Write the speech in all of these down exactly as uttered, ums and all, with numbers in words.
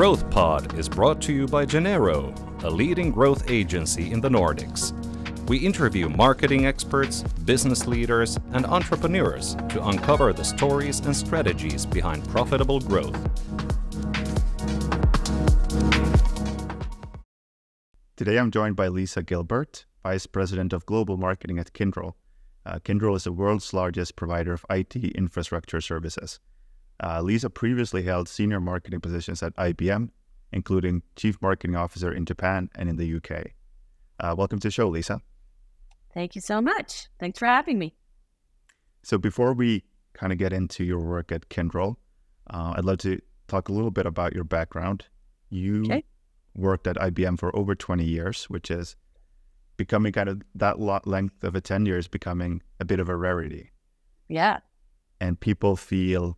Growth Pod is brought to you by Genero, a leading growth agency in the Nordics. We interview marketing experts, business leaders, and entrepreneurs to uncover the stories and strategies behind profitable growth. Today I'm joined by Lisa Gilbert, Vice President of Global Marketing at Kyndryl. Uh, Kyndryl is the world's largest provider of I T infrastructure services. Uh, Lisa previously held senior marketing positions at I B M, including Chief Marketing Officer in Japan and in the U K. Uh, welcome to the show, Lisa. Thank you so much. Thanks for having me. So before we kind of get into your work at Kyndryl, uh, I'd love to talk a little bit about your background. You okay. worked at I B M for over twenty years, which is becoming kind of that lot length of a tenure is becoming a bit of a rarity. Yeah. And people feel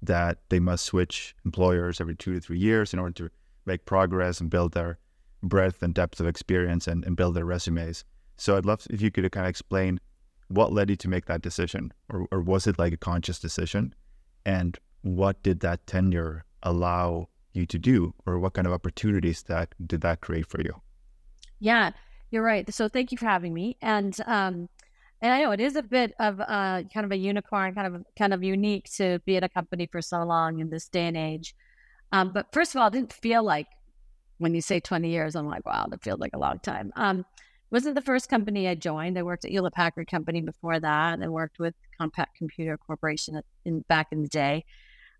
that they must switch employers every two to three years in order to make progress and build their breadth and depth of experience and, and build their resumes. So I'd love if you could kind of explain what led you to make that decision, or, or was it like a conscious decision? And what did that tenure allow you to do, or what kind of opportunities that did that create for you? Yeah, you're right. So thank you for having me. And um, and I know it is a bit of uh, kind of a unicorn, kind of kind of unique to be at a company for so long in this day and age. Um, but first of all, it didn't feel like, when you say twenty years, I'm like, wow, that feels like a long time. Um, wasn't the first company I joined. I worked at Hewlett Packard Company before that. I worked with Compact Computer Corporation in, back in the day.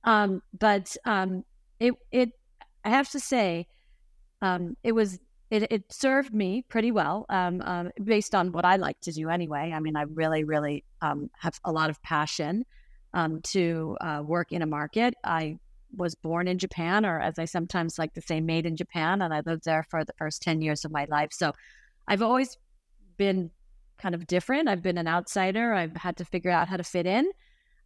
Um, but um, it, it, I have to say, um, it was it, it served me pretty well, um, um, based on what I like to do anyway. I mean, I really, really um, have a lot of passion um, to uh, work in a market. I was born in Japan, or as I sometimes like to say, made in Japan. And I lived there for the first ten years of my life. So I've always been kind of different. I've been an outsider. I've had to figure out how to fit in.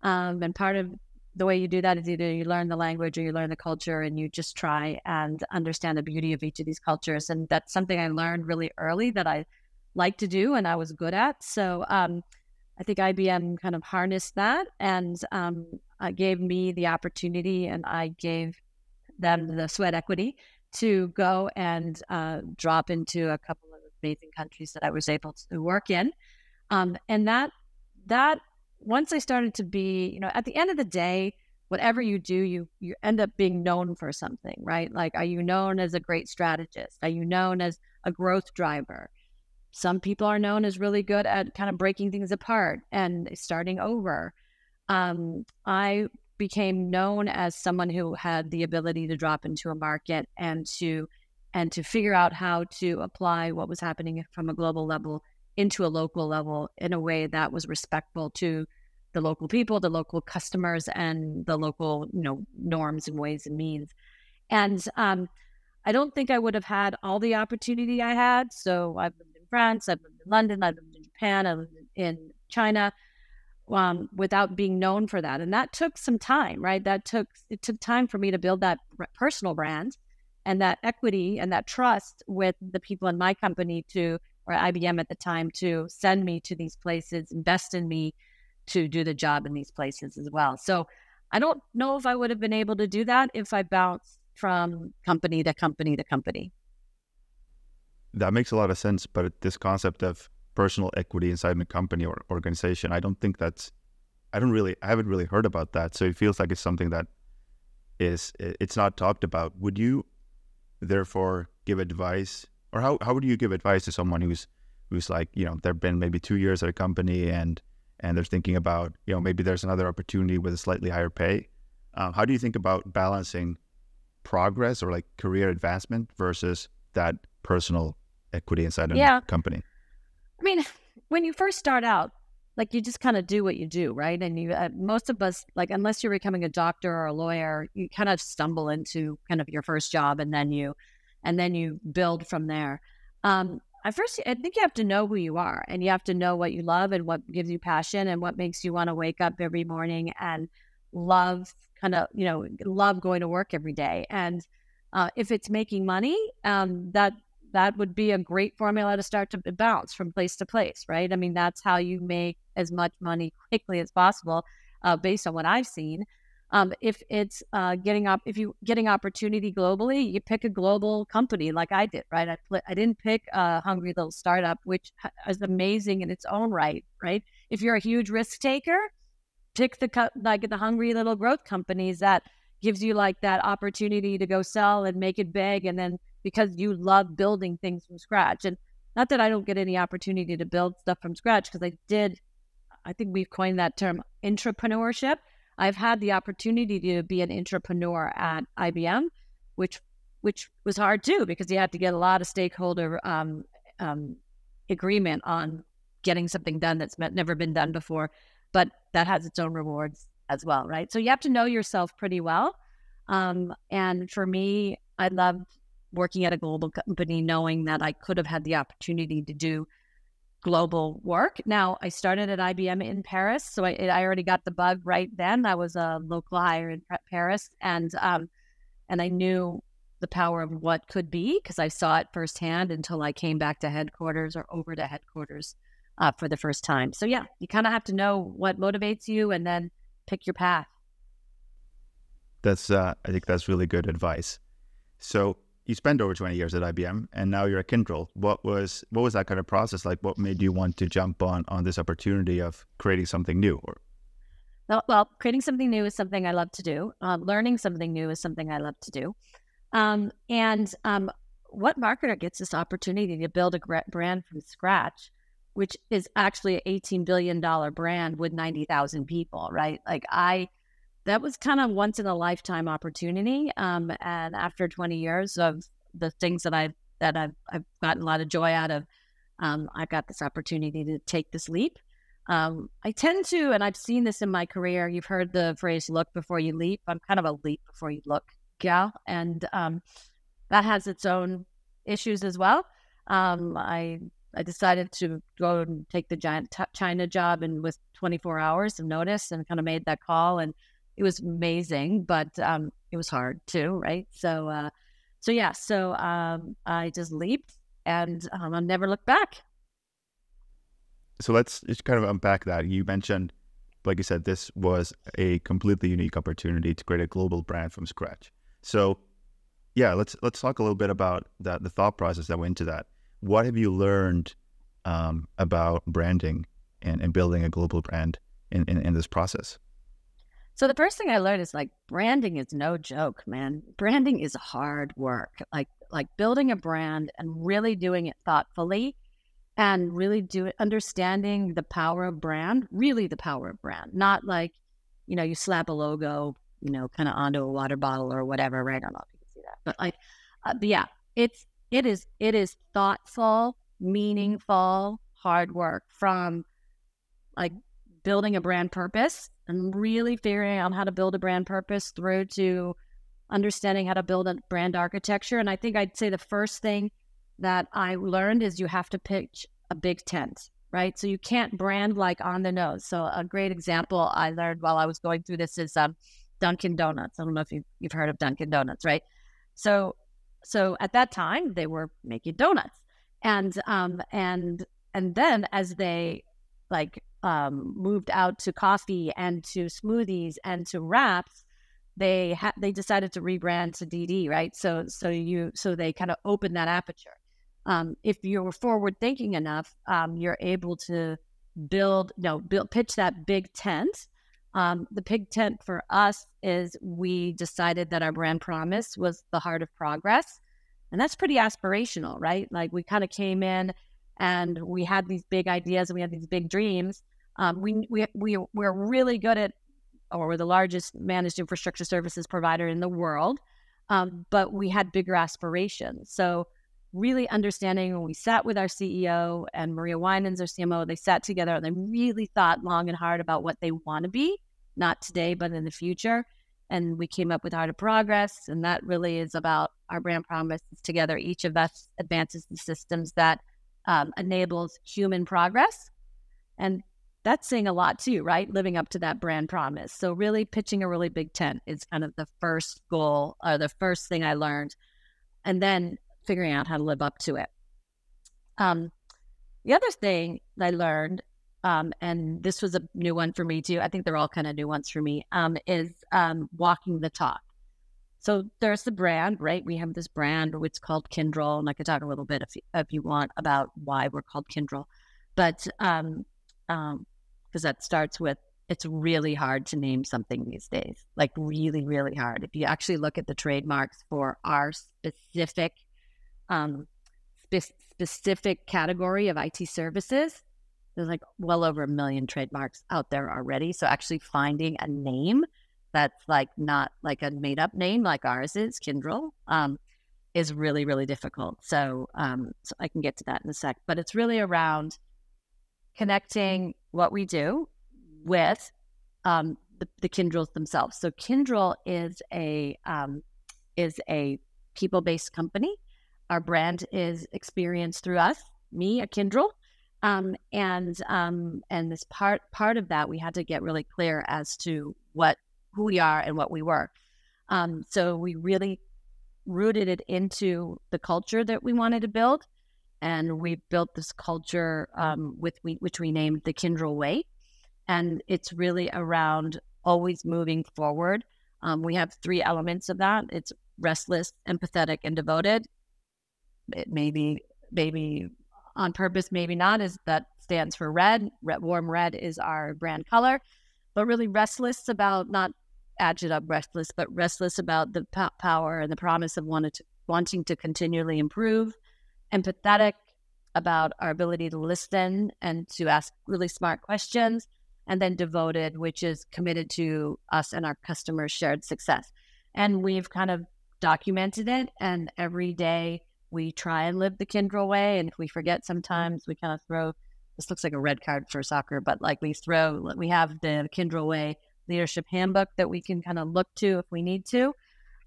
Um, and part of the way you do that is either you learn the language or you learn the culture, and you just try and understand the beauty of each of these cultures. And that's something I learned really early that I like to do and I was good at. So um, I think I B M kind of harnessed that and um, Uh, gave me the opportunity, and I gave them the sweat equity to go and uh, drop into a couple of amazing countries that I was able to work in. Um, and that, that once I started to be, you know, at the end of the day, whatever you do, you, you end up being known for something, right? Like, are you known as a great strategist? Are you known as a growth driver? Some people are known as really good at kind of breaking things apart and starting over. Um, I became known as someone who had the ability to drop into a market and to and to figure out how to apply what was happening from a global level into a local level in a way that was respectful to the local people, the local customers, and the local, you know, norms and ways and means. And um, I don't think I would have had all the opportunity I had. So I've lived in France, I've lived in London, I've lived in Japan, I've lived in China. Um, without being known for that. And that took some time, right? That took, it took time for me to build that personal brand and that equity and that trust with the people in my company to, or I B M at the time, to send me to these places, invest in me to do the job in these places as well. So I don't know if I would have been able to do that if I bounced from company to company to company. That makes a lot of sense, but this concept of personal equity inside the company or organization, I don't think that's, I don't really, I haven't really heard about that. So it feels like it's something that is, it's not talked about. Would you therefore give advice, or how, how would you give advice to someone who's, who's like, you know, they've been maybe two years at a company and, and they're thinking about, you know, maybe there's another opportunity with a slightly higher pay. Um, how do you think about balancing progress or like career advancement versus that personal equity inside a yeah. company? I mean, when you first start out, like, you just kind of do what you do, right? And you, uh, most of us, like, unless you're becoming a doctor or a lawyer, you kind of stumble into kind of your first job, and then you, and then you build from there. Um, I first, I think you have to know who you are, and you have to know what you love and what gives you passion and what makes you want to wake up every morning and love kind of, you know, love going to work every day. And uh, if it's making money, um, that. That would be a great formula to start to bounce from place to place, right? I mean, that's how you make as much money quickly as possible, uh, based on what I've seen. Um, if it's uh, getting up, if you getting opportunity globally, you pick a global company like I did, right? I I didn't pick a hungry little startup, which is amazing in its own right, right? If you're a huge risk taker, pick the like the hungry little growth companies that gives you like that opportunity to go sell and make it big, and then because you love building things from scratch. And not that I don't get any opportunity to build stuff from scratch, because I did, I think we've coined that term, intrapreneurship. I've had the opportunity to be an intrapreneur at I B M, which which was hard too, because you had to get a lot of stakeholder um, um, agreement on getting something done that's never been done before, but that has its own rewards as well, right? So you have to know yourself pretty well. Um, and for me, I loved working at a global company, knowing that I could have had the opportunity to do global work. Now, I started at I B M in Paris, so I, I already got the bug right then. I was a local hire in Paris, and um, and I knew the power of what could be, because I saw it firsthand until I came back to headquarters or over to headquarters uh, for the first time. So yeah, you kind of have to know what motivates you and then pick your path. That's uh, I think that's really good advice. So you spent over twenty years at I B M, and now you're at Kyndryl. What was what was that kind of process like? What made you want to jump on on this opportunity of creating something new? Or well, well creating something new is something I love to do. Uh, learning something new is something I love to do. Um, and um, what marketer gets this opportunity to build a brand from scratch, which is actually an eighteen billion dollar brand with ninety thousand people, right? Like I. That was kind of once in a lifetime opportunity, um, and after twenty years of the things that I've that I've I've gotten a lot of joy out of, um, I got this opportunity to take this leap. Um, I tend to, and I've seen this in my career. You've heard the phrase "look before you leap." I'm kind of a leap before you look gal, and um, that has its own issues as well. Um, I I decided to go and take the giant China job, and with twenty-four hours of notice, and kind of made that call. And it was amazing, but um, it was hard too, right? So, uh, so yeah, so um, I just leaped, and um, I'll never look back. So let's just kind of unpack that. You mentioned, like you said, this was a completely unique opportunity to create a global brand from scratch. So, yeah, let's let's talk a little bit about that, the thought process that went into that. What have you learned um, about branding and, and building a global brand in, in, in this process? So the first thing I learned is like branding is no joke, man. Branding is hard work. Like like building a brand and really doing it thoughtfully and really do it, understanding the power of brand, really the power of brand, not like, you know, you slap a logo, you know, kind of onto a water bottle or whatever, right? I don't know if you can see that, but like, uh, but yeah, it's, it is, it is thoughtful, meaningful, hard work from like building a brand purpose and really figuring out how to build a brand purpose through to understanding how to build a brand architecture. And I think I'd say the first thing that I learned is you have to pitch a big tent, right? So you can't brand like on the nose. So a great example I learned while I was going through this is um, Dunkin' Donuts. I don't know if you've, you've heard of Dunkin' Donuts, right? So so at that time, they were making donuts. And, um, and, and then as they like... Um, moved out to coffee and to smoothies and to wraps, they ha they decided to rebrand to D D, right? So so you so they kind of opened that aperture. Um, if you're forward thinking enough, um, you're able to build no build pitch that big tent. Um, the big tent for us is we decided that our brand promise was the heart of progress, and that's pretty aspirational, right? Like we kind of came in and we had these big ideas and we had these big dreams. Um, we, we, we, we're really good at, or we're the largest managed infrastructure services provider in the world, um, but we had bigger aspirations. So really understanding when we sat with our C E O and Maria Winans, our C M O, they sat together and they really thought long and hard about what they want to be, not today, but in the future. And we came up with Heart of Progress, and that really is about our brand promise. Together, each of us advances the systems that um, enables human progress. And that's saying a lot too, right? Living up to that brand promise. So really pitching a really big tent is kind of the first goal or the first thing I learned, and then figuring out how to live up to it. Um, the other thing I learned Um, and this was a new one for me too. I think they're all kind of new ones for me, um, is um, walking the talk. So there's the brand, right? We have this brand, it's called Kyndryl. And I could talk a little bit if you, if you want about why we're called Kyndryl. But um, um, because that starts with, it's really hard to name something these days, like really, really hard. If you actually look at the trademarks for our specific, um, spe- specific category of I T services, there's like well over a million trademarks out there already. So actually finding a name that's like not like a made up name like ours is, Kyndryl, um, is really, really difficult. So, um, so I can get to that in a sec, but it's really around connecting what we do with um, the, the Kyndryls themselves. So Kyndryl is a, um, is a people-based company. Our brand is experienced through us, me, a Kyndryl. Um, and, um, and this part, part of that, we had to get really clear as to what, who we are and what we were. Um, so we really rooted it into the culture that we wanted to build. And we built this culture, um, with, we, which we named the Kyndryl Way. And it's really around always moving forward. Um, we have three elements of that. It's restless, empathetic, and devoted. It may be, maybe on purpose, maybe not, is that stands for red. red. Warm red is our brand color, but really restless about, not agitated, restless, but restless about the p- power and the promise of wanted to, wanting to continually improve. Empathetic about our ability to listen and to ask really smart questions. And then devoted, which is committed to us and our customers' shared success. And we've kind of documented it. And every day we try and live the Kyndryl Way. And if we forget, sometimes we kind of throw, this looks like a red card for soccer, but like we throw, we have the Kyndryl Way leadership handbook that we can kind of look to if we need to.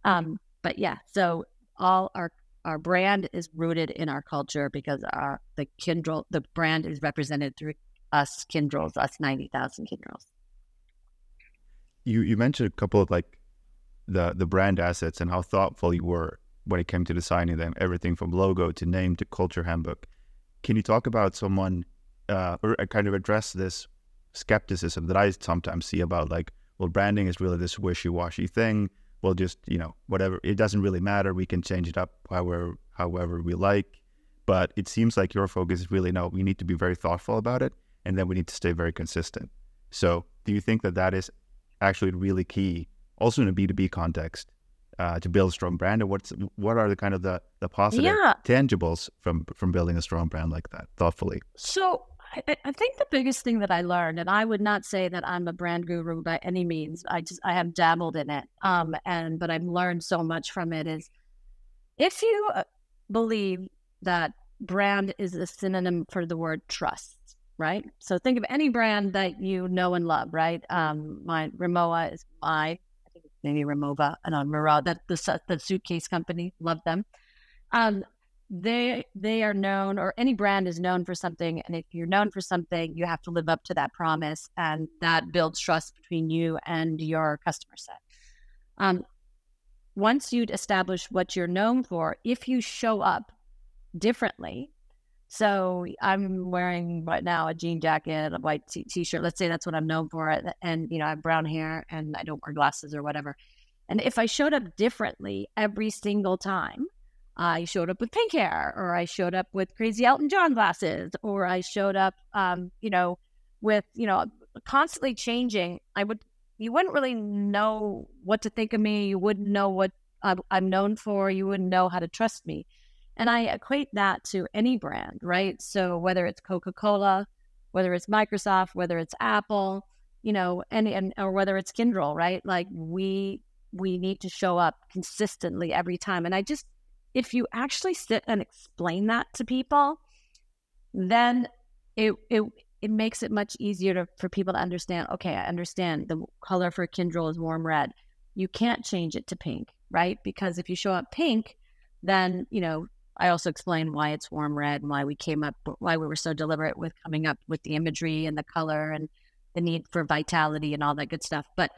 Um, but yeah, so all our, our brand is rooted in our culture because our, the Kyndryl, the brand is represented through us Kyndryls, us ninety thousand Kyndryls. You you mentioned a couple of like the the brand assets and how thoughtful you were when it came to designing them, everything from logo to name to culture handbook. Can you talk about someone uh, or kind of address this skepticism that I sometimes see about like, well, branding is really this wishy-washy thing. Well, just, you know, whatever, it doesn't really matter. We can change it up however however we like. But it seems like your focus is really, no, we need to be very thoughtful about it. And then we need to stay very consistent. So do you think that that is actually really key, also in a B two B context, uh, to build a strong brand? And what's, what are the kind of the, the positive yeah. tangibles from, from building a strong brand like that thoughtfully? So I, I think the biggest thing that I learned, and I would not say that I'm a brand guru by any means. I just, I have dabbled in it. Um, and, but I've learned so much from it is if you believe that brand is a synonym for the word trust, right? So think of any brand that you know and love, right? Um, my Rimowa is my, I think it's maybe Rimowa, and on Murad, that the, the suitcase company, love them. Um, they they are known, or any brand is known for something. And if you're known for something, you have to live up to that promise, and that builds trust between you and your customer set. Um, once you'd establish what you're known for, if you show up differently. So I'm wearing right now a jean jacket, a white t- t-shirt. Let's say that's what I'm known for. And, you know, I have brown hair and I don't wear glasses or whatever. And if I showed up differently every single time, I showed up with pink hair, or I showed up with crazy Elton John glasses, or I showed up, um, you know, with, you know, constantly changing, I would, you wouldn't really know what to think of me. You wouldn't know what I'm known for. You wouldn't know how to trust me. And I equate that to any brand, right? So whether it's Coca-Cola, whether it's Microsoft, whether it's Apple, you know, and, and or whether it's Kyndryl, right? Like we we need to show up consistently every time. And I just, if you actually sit and explain that to people, then it it it makes it much easier to, for people to understand. Okay, I understand the color for Kyndryl is warm red. You can't change it to pink, right? Because if you show up pink, then you know. I also explained why it's warm red and why we came up, why we were so deliberate with coming up with the imagery and the color and the need for vitality and all that good stuff. But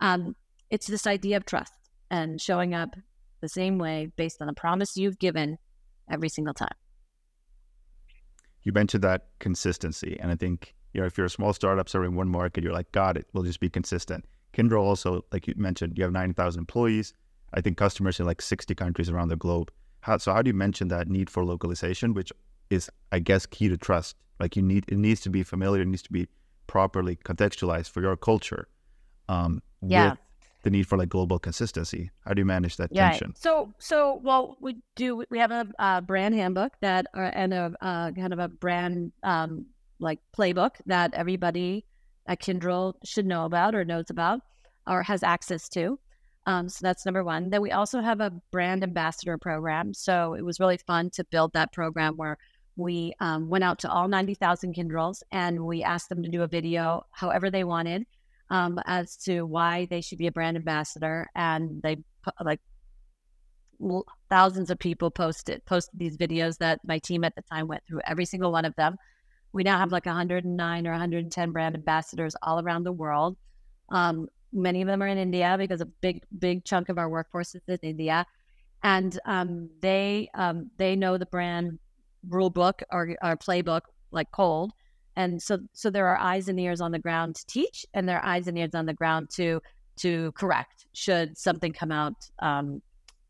um, it's this idea of trust and showing up the same way based on the promise you've given every single time. You mentioned that consistency, and I think you know, if you're a small startup serving one market, you're like, got it, we'll just be consistent. Kyndryl also, like you mentioned, you have ninety thousand employees. I think customers in like sixty countries around the globe. How, so how do you mention that need for localization, which is, I guess, key to trust? Like you need, it needs to be familiar, it needs to be properly contextualized for your culture. Um, yeah. With the need for like global consistency. How do you manage that yeah. tension? So, so well, we do, we have a uh, brand handbook that, uh, and a uh, kind of a brand um, like playbook that everybody at Kyndryl should know about or knows about or has access to. Um, so that's number one. Then we also have a brand ambassador program. So it was really fun to build that program where we um, went out to all ninety thousand Kyndryls and we asked them to do a video however they wanted um, as to why they should be a brand ambassador. And they like thousands of people posted, posted these videos that my team at the time went through every single one of them. We now have like one hundred nine or one hundred ten brand ambassadors all around the world. Um, Many of them are in India because a big, big chunk of our workforce is in India. And um, they um, they know the brand rule book or, or playbook like cold. And so so there are eyes and ears on the ground to teach, and there are eyes and ears on the ground to to correct should something come out um,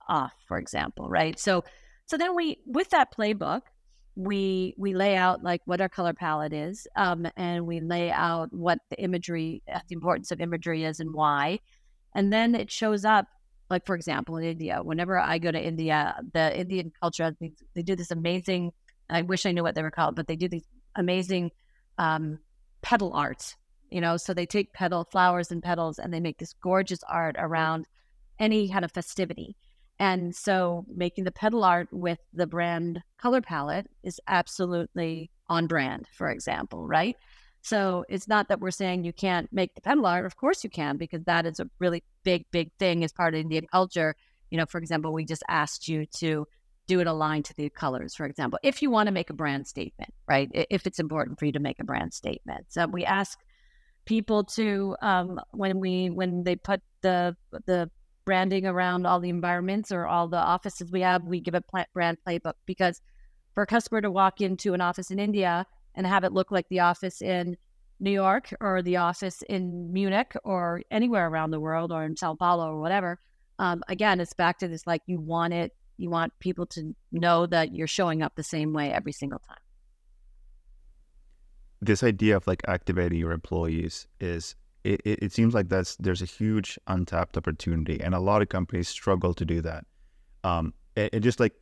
off, for example, right? So so then we, with that playbook, we we lay out like what our color palette is, um, and we lay out what the imagery, the importance of imagery is and why. And then it shows up, like, for example, in India, whenever I go to India, the Indian culture, they, they do this amazing, I wish I knew what they were called, but they do these amazing um, petal art, you know, so they take petal flowers and petals and they make this gorgeous art around any kind of festivity. And so making the petal art with the brand color palette is absolutely on brand, for example, right? So it's not that we're saying you can't make the petal art. Of course you can, because that is a really big, big thing as part of Indian culture. You know, for example, we just asked you to do it aligned to the colors, for example, if you want to make a brand statement, right? If it's important for you to make a brand statement. So we ask people to, um, when we, when they put the, the, branding around all the environments or all the offices we have, we give a brand playbook, because for a customer to walk into an office in India and have it look like the office in New York or the office in Munich or anywhere around the world or in Sao Paulo or whatever, um, again, it's back to this, like, you want it, you want people to know that you're showing up the same way every single time. This idea of like activating your employees is, It, it, it seems like that's there's a huge untapped opportunity, and a lot of companies struggle to do that. Um, and, and just like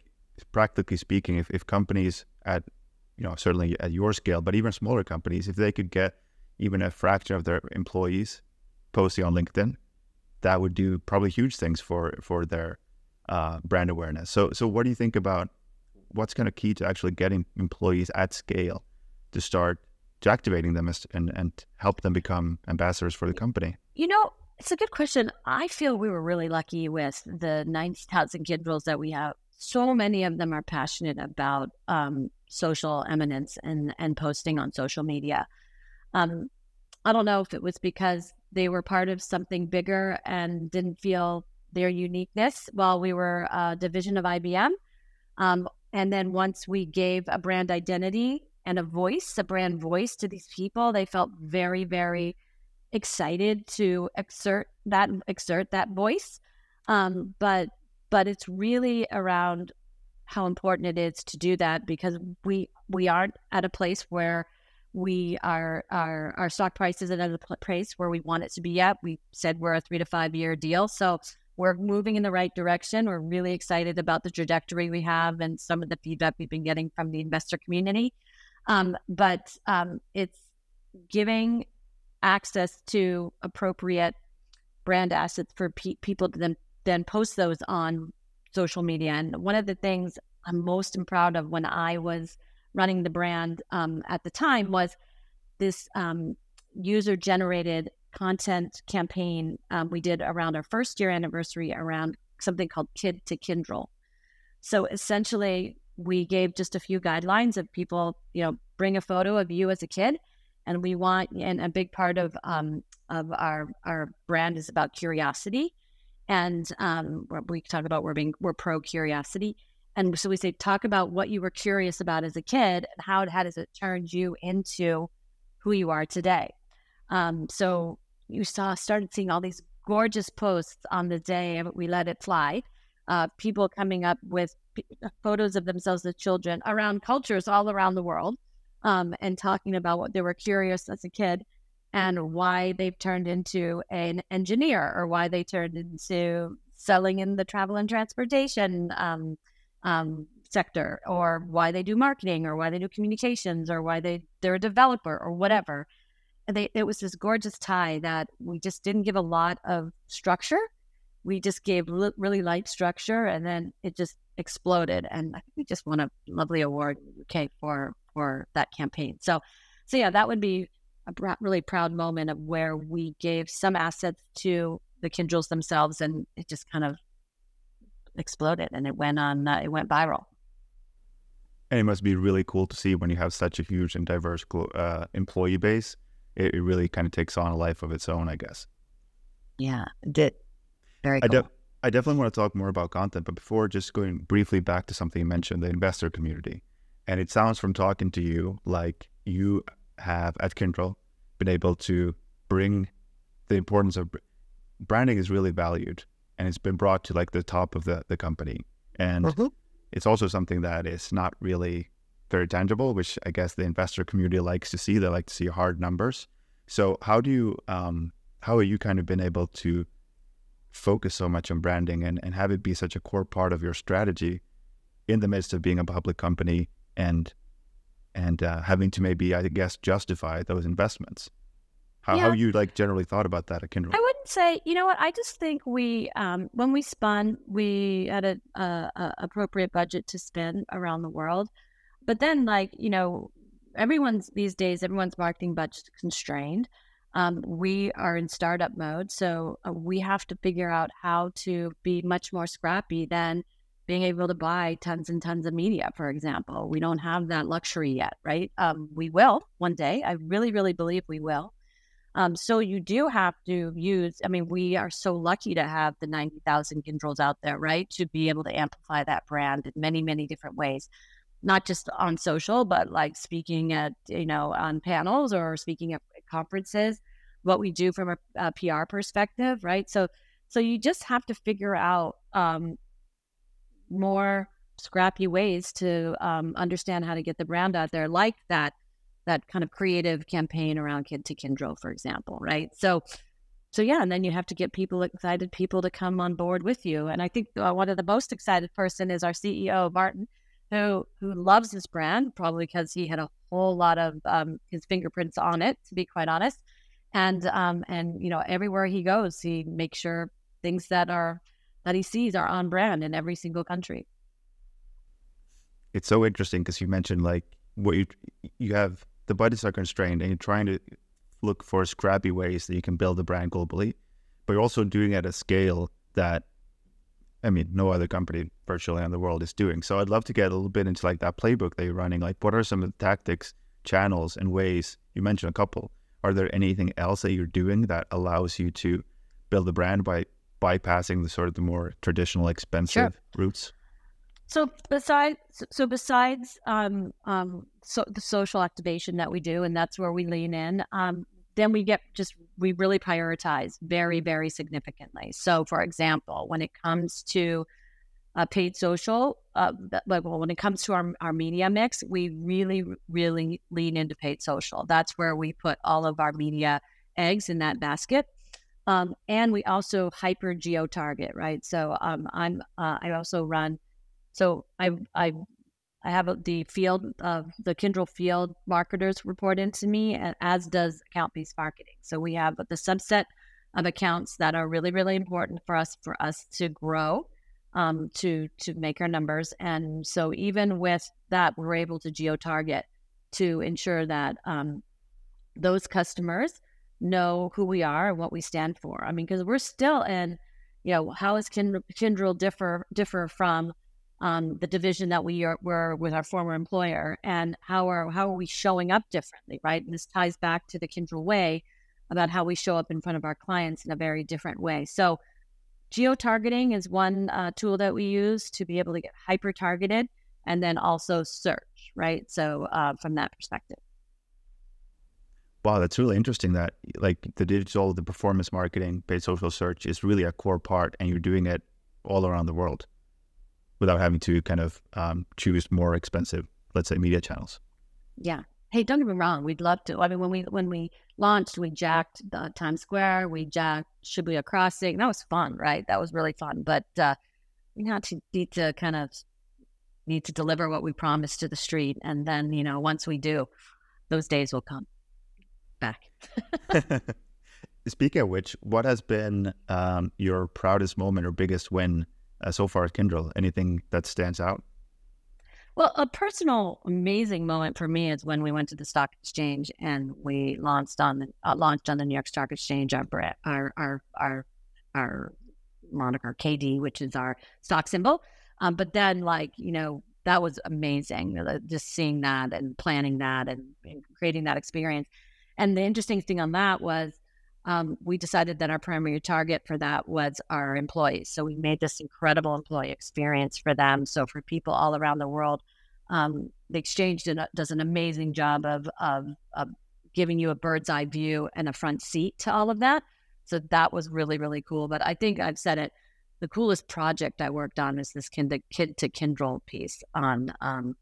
practically speaking, if, if companies at, you know, certainly at your scale, but even smaller companies, if they could get even a fraction of their employees posting on LinkedIn, that would do probably huge things for for their uh, brand awareness. So, so what do you think about what's kind of key to actually getting employees at scale to start to activating them and, and help them become ambassadors for the company? You know, it's a good question. I feel we were really lucky with the ninety thousand Kyndryls that we have. So many of them are passionate about um, social eminence and, and posting on social media. Um, I don't know if it was because they were part of something bigger and didn't feel their uniqueness while we were a division of I B M. Um, and then once we gave a brand identity and a voice, a brand voice to these people, they felt very, very excited to exert that, exert that voice. Um, but, but it's really around how important it is to do that, because we, we aren't at a place where we are, our, our stock price isn't at a place where we want it to be at. We said we're a three to five year deal. So we're moving in the right direction. We're really excited about the trajectory we have and some of the feedback we've been getting from the investor community. Um, but um, it's giving access to appropriate brand assets for pe people to then, then post those on social media. And one of the things I'm most proud of when I was running the brand um, at the time was this um, user-generated content campaign um, we did around our first year anniversary around something called Kid to Kyndryl. So essentially, we gave just a few guidelines of people, you know, bring a photo of you as a kid, and we want, and a big part of um, of our our brand is about curiosity, and um, we talk about we're being we're pro curiosity, and so we say talk about what you were curious about as a kid and how it had as it turned you into who you are today. Um, so you saw, started seeing all these gorgeous posts on the day we let it fly. Uh, people coming up with p photos of themselves as children around cultures all around the world, um, and talking about what they were curious as a kid and why they've turned into an engineer or why they turned into selling in the travel and transportation um, um, sector, or why they do marketing, or why they do communications, or why they, they're a developer or whatever. And they, it was this gorgeous tie that we just didn't give a lot of structure. We just gave li really light structure, and then it just exploded. And I think we just won a lovely award in the U K for, for that campaign. So, so yeah, that would be a pr really proud moment of where we gave some assets to the Kyndryls themselves, and it just kind of exploded, and it went on, uh, it went viral. And it must be really cool to see when you have such a huge and diverse uh, employee base. It, it really kind of takes on a life of its own, I guess. Yeah, it did. Very cool. I, de I definitely want to talk more about content, but before, just going briefly back to something you mentioned, the investor community. And it sounds from talking to you like you have at Kyndryl been able to bring the importance of branding is really valued, and it's been brought to like the top of the, the company. And mm-hmm. it's also something that is not really very tangible, which I guess the investor community likes to see. They like to see hard numbers. So how do you, um, how have you kind of been able to focus so much on branding and, and have it be such a core part of your strategy in the midst of being a public company and and uh, having to maybe, I guess, justify those investments? How, yeah. how you like generally thought about that at Kyndryl? I wouldn't say, you know what, I just think we, um, when we spun, we had an appropriate budget to spend around the world. But then, like, you know, everyone's these days, everyone's marketing budget is constrained. Um, we are in startup mode, so we have to figure out how to be much more scrappy than being able to buy tons and tons of media, for example. We don't have that luxury yet, right? Um, we will one day. I really, really believe we will. Um, so you do have to use, I mean, we are so lucky to have the ninety thousand Kyndryls out there, right? To be able to amplify that brand in many, many different ways. Not just on social, but like speaking at, you know, on panels or speaking at conferences, what we do from a, a P R perspective, right? So, so you just have to figure out um, more scrappy ways to um, understand how to get the brand out there, like that, that kind of creative campaign around Kid to Kyndryl, for example, right? So, so yeah, and then you have to get people excited, people to come on board with you. And I think uh, one of the most excited person is our C E O, Martin, who who loves his brand, probably because he had a whole lot of um, his fingerprints on it, to be quite honest. And um, and you know, everywhere he goes, he makes sure things that are that he sees are on brand in every single country. It's so interesting because you mentioned like what you you have the budgets are constrained, and you're trying to look for scrappy ways that you can build a brand globally, but you're also doing it at a scale that, I mean, no other company virtually in the world is doing. So I'd love to get a little bit into like that playbook that you're running. Like, what are some of the tactics, channels, and ways? You mentioned a couple. Are there anything else that you're doing that allows you to build a brand by bypassing the sort of the more traditional, expensive sure. routes? So besides, so besides um, um, so the social activation that we do, and that's where we lean in, um, then we get just, we really prioritize very, very significantly. So for example, when it comes to uh, paid social, uh, well, when it comes to our, our media mix, we really, really lean into paid social. That's where we put all of our media eggs in that basket. Um, and we also hyper geo target, right? So um, I'm, uh, I also run, so I, I, I have the field of uh, the Kyndryl field marketers report into me, and as does account-based marketing. So we have the subset of accounts that are really, really important for us, for us to grow, um, to, to make our numbers. And so even with that, we're able to geo-target to ensure that um, those customers know who we are and what we stand for. I mean, because we're still in, you know, how is Kyndryl differ, differ from Um, the division that we are, were with our former employer, and how are how are we showing up differently, right? And this ties back to the Kyndryl way about how we show up in front of our clients in a very different way. So geo-targeting is one uh, tool that we use to be able to get hyper-targeted, and then also search, right? So uh, from that perspective. wow, that's really interesting that like the digital, the performance marketing, paid social search is really a core part, and you're doing it all around the world without having to kind of um, choose more expensive, let's say, media channels. Yeah. Hey, don't get me wrong. We'd love to. I mean, when we when we launched, we jacked uh, Times Square, we jacked Shibuya Crossing. That was fun, right? That was really fun. But uh, we now to need to kind of need to deliver what we promised to the street, and then you know, once we do, those days will come back. Speaking of which, what has been um, your proudest moment or biggest win uh, so far at Kyndryl? Anything that stands out? Well, a personal amazing moment for me is when we went to the stock exchange and we launched on the uh, launched on the New York Stock Exchange our our our our, our moniker K D, which is our stock symbol. Um, but then, like you know, that was amazing. Just seeing that and planning that and, and creating that experience. And the interesting thing on that was um, we decided that our primary target for that was our employees. So we made this incredible employee experience for them. So for people all around the world. Um, the exchange did, does an amazing job of, of, of giving you a bird's eye view and a front seat to all of that. So that was really, really cool. But I think I've said it, the coolest project I worked on is this kind of kid to Kyndryl piece on um,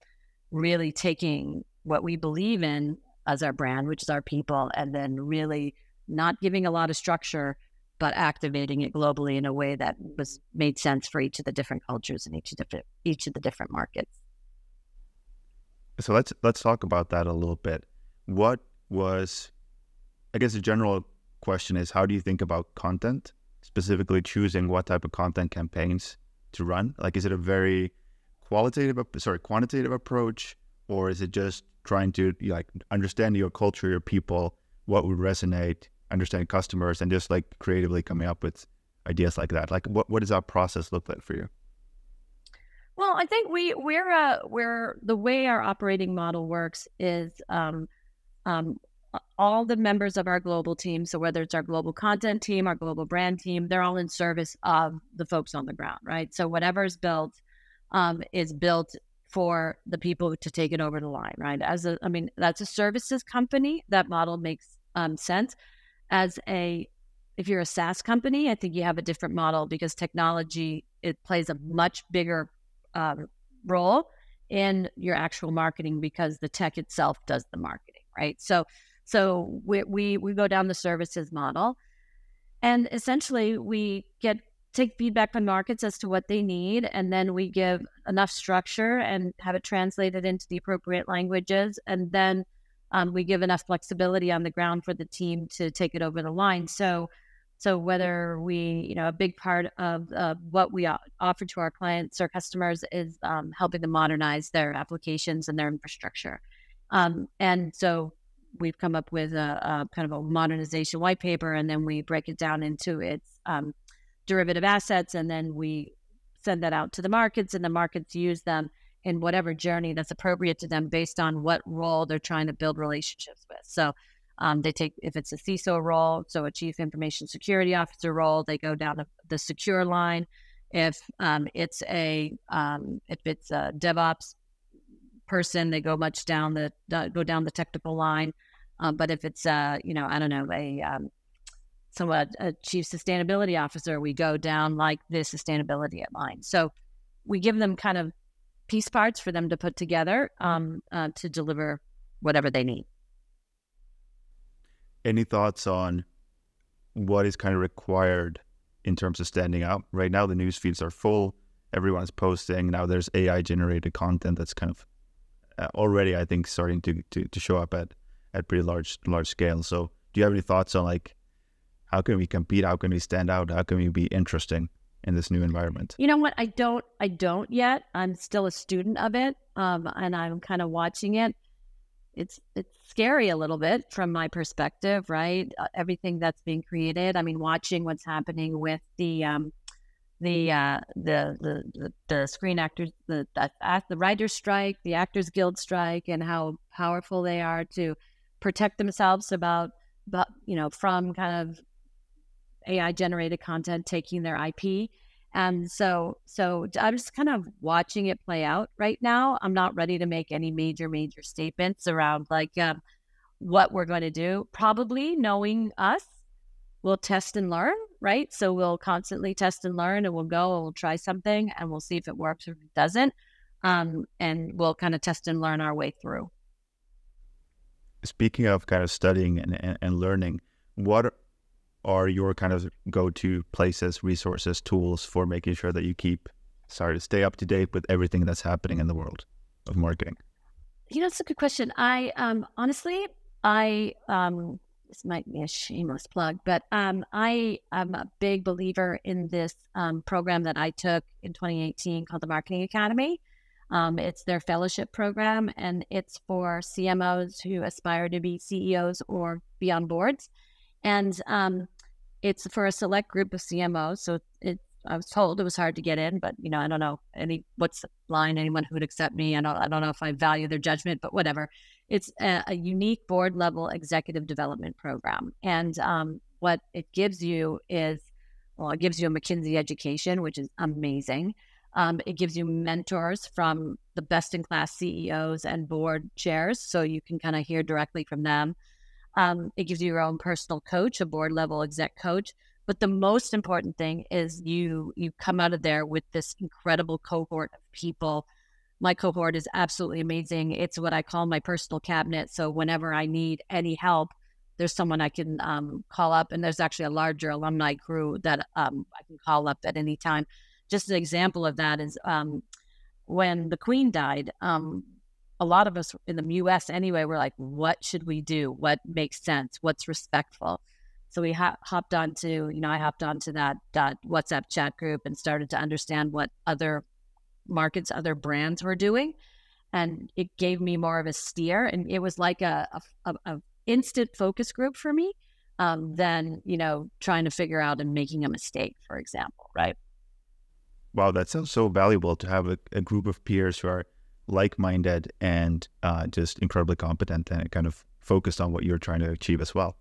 really taking what we believe in as our brand, which is our people, and then really not giving a lot of structure, but activating it globally in a way that was made sense for each of the different cultures and each of the, each of the different markets. So let's let's talk about that a little bit. What was, I guess, a general question is, how do you think about content, specifically choosing what type of content campaigns to run? Like, is it a very qualitative, sorry, quantitative approach, or is it just trying to like understand your culture, your people, what would resonate, understand customers, and just like creatively coming up with ideas like that? Like, what what does that process look like for you? Well, I think we we're uh, we're the way our operating model works is um, um, all the members of our global team. So whether it's our global content team, our global brand team, they're all in service of the folks on the ground, right? So whatever is built um, is built for the people to take it over the line, right? As a, I mean, that's a services company. That model makes um, sense. As a, if you're a SaaS company, I think you have a different model because technology it plays a much bigger Um, role in your actual marketing because the tech itself does the marketing, right? So, so we we, we go down the services model, and essentially we get take feedback from markets as to what they need, and then we give enough structure and have it translated into the appropriate languages, and then um, we give enough flexibility on the ground for the team to take it over the line. So. So whether we, you know, a big part of uh, what we offer to our clients or customers is um, helping them modernize their applications and their infrastructure. Um, and so we've come up with a, a kind of a modernization white paper, and then we break it down into its um, derivative assets, and then we send that out to the markets, and the markets use them in whatever journey that's appropriate to them based on what role they're trying to build relationships with. So Um, they take, if it's a C I S O role, so a chief information security officer role, they go down the, the secure line. If um, it's a um, if it's a DevOps person, they go much down the uh, go down the technical line. Um, but if it's uh, you know I don't know a um, so a, a chief sustainability officer, we go down like the sustainability line. So we give them kind of piece parts for them to put together um, uh, to deliver whatever they need. Any thoughts on what is kind of required in terms of standing out? Right now, the news feeds are full. Everyone's posting. Now there's A I-generated content that's kind of uh, already, I think, starting to, to, to show up at, at pretty large large scale. So do you have any thoughts on, like, how can we compete? How can we stand out? How can we be interesting in this new environment? You know what? I don't, I don't yet. I'm still a student of it, um, and I'm kind of watching it. It's it's scary a little bit from my perspective, right? Uh, everything that's being created. I mean, watching what's happening with the um, the, uh, the the the the Screen Actors, the the, the writers' strike, the Actors Guild strike, and how powerful they are to protect themselves about, about you know from kind of A I generated content taking their I P. And so, so I'm just kind of watching it play out right now. I'm not ready to make any major, major statements around like, um, what we're going to do. Probably, knowing us, we'll test and learn, right? So we'll constantly test and learn, and we'll go and we'll try something and we'll see if it works or if it doesn't. Um, and we'll kind of test and learn our way through. Speaking of kind of studying and, and, and learning, what are your kind of go-to places, resources, tools for making sure that you keep, sorry, stay up to date with everything that's happening in the world of marketing? You know, it's a good question. I um, honestly, I, um, this might be a shameless plug, but um, I am a big believer in this um, program that I took in twenty eighteen called the Marketing Academy. Um, it's their fellowship program, and it's for C M Os who aspire to be C E Os or be on boards. And um, it's for a select group of C M Os. So it, I was told it was hard to get in, but you know, I don't know any what's the line, anyone who would accept me. I don't, I don't know if I value their judgment, but whatever. It's a, a unique board level executive development program. And um, what it gives you is, well, it gives you a McKinsey education, which is amazing. Um, it gives you mentors from the best-in-class C E Os and board chairs, so you can kind of hear directly from them. Um, it gives you your own personal coach, a board-level exec coach. But the most important thing is you you come out of there with this incredible cohort of people. My cohort is absolutely amazing. It's what I call my personal cabinet. So whenever I need any help, there's someone I can um, call up. And there's actually a larger alumni crew that um, I can call up at any time. Just an example of that is um, when the Queen died, um, a lot of us in the U S anyway, were like, what should we do? What makes sense? What's respectful? So we ho hopped onto, you know, I hopped onto that, that WhatsApp chat group and started to understand what other markets, other brands were doing. And it gave me more of a steer. And it was like a, a, a instant focus group for me um, than, you know, trying to figure out and making a mistake, for example, right? Wow, that sounds so valuable to have a, a group of peers who are like-minded and uh, just incredibly competent and kind of focused on what you're trying to achieve as well.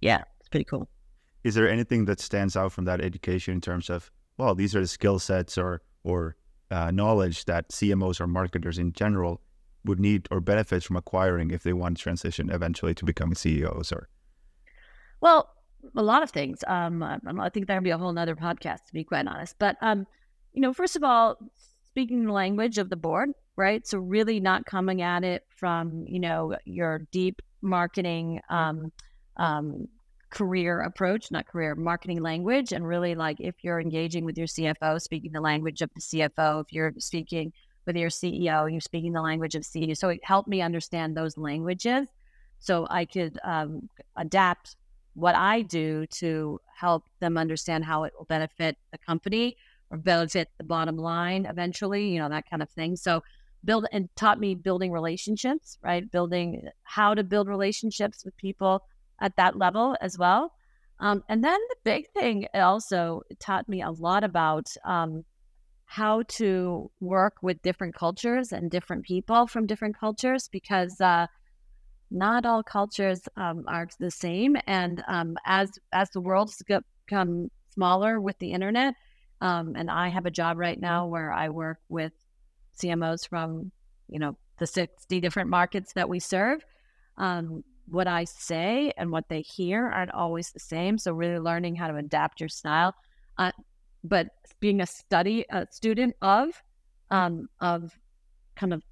Yeah, it's pretty cool. Is there anything that stands out from that education in terms of, well, these are the skill sets or, or uh, knowledge that C M Os or marketers in general would need or benefit from acquiring if they want to transition eventually to becoming C E Os? Or? Well, a lot of things. Um, I think that would be a whole nother podcast, to be quite honest. But, um, you know, first of all, speaking the language of the board, right? So really not coming at it from, you know, your deep marketing um, um, career approach, not career, marketing language. And really, like, if you're engaging with your C F O, speaking the language of the C F O. If you're speaking with your C E O, you're speaking the language of C E O. So it helped me understand those languages so I could um, adapt what I do to help them understand how it will benefit the company or benefit the bottom line eventually, you know, that kind of thing. So build and taught me building relationships, right? Building how to build relationships with people at that level as well. Um, and then the big thing also taught me a lot about um, how to work with different cultures and different people from different cultures, because uh, not all cultures um, are the same. And um, as as the world's become smaller with the internet, um, and I have a job right now where I work with C M Os from, you know, the sixty different markets that we serve, um, what I say and what they hear aren't always the same. So really learning how to adapt your style. Uh, but being a study a student of, um, of kind of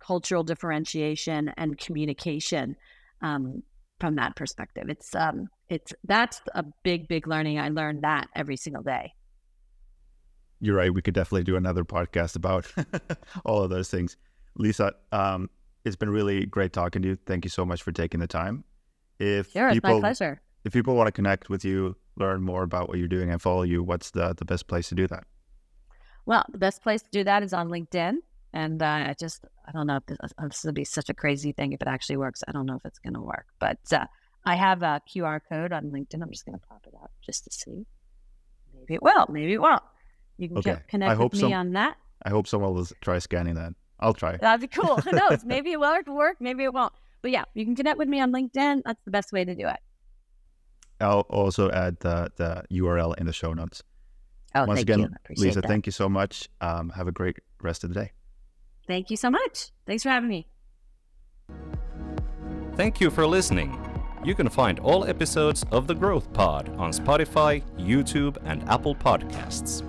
cultural differentiation and communication um, from that perspective. It's, um, it's, that's a big, big learning. I learned that every single day. You're right. We could definitely do another podcast about all of those things. Lisa, um, it's been really great talking to you. Thank you so much for taking the time. If sure, people, it's my pleasure. If people want to connect with you, learn more about what you're doing and follow you, what's the, the best place to do that? Well, the best place to do that is on LinkedIn. And uh, I just, I don't know if this, this will be such a crazy thing if it actually works. I don't know if it's going to work, but uh, I have a Q R code on LinkedIn. I'm just going to pop it out just to see. Maybe it will, maybe it won't. You can okay. connect with some, me on that. I hope someone will try scanning that. I'll try. That'd be cool. Who knows? Maybe it will work, maybe it won't. But yeah, you can connect with me on LinkedIn. That's the best way to do it. I'll also add the, the U R L in the show notes. Oh, Once thank again, you. I appreciate Lisa, that. Thank you so much. Um, have a great rest of the day. Thank you so much. Thanks for having me. Thank you for listening. You can find all episodes of The Growth Pod on Spotify, YouTube, and Apple Podcasts.